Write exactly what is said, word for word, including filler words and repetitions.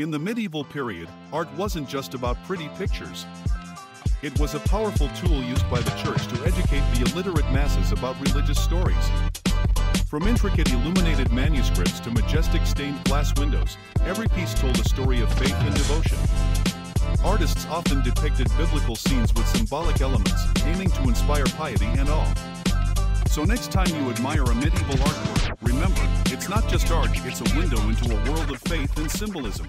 In the medieval period, art wasn't just about pretty pictures. It was a powerful tool used by the church to educate the illiterate masses about religious stories. From intricate illuminated manuscripts to majestic stained glass windows, every piece told a story of faith and devotion. Artists often depicted biblical scenes with symbolic elements, aiming to inspire piety and awe. So next time you admire a medieval artwork, remember, it's not just art, it's a window into a world of faith and symbolism.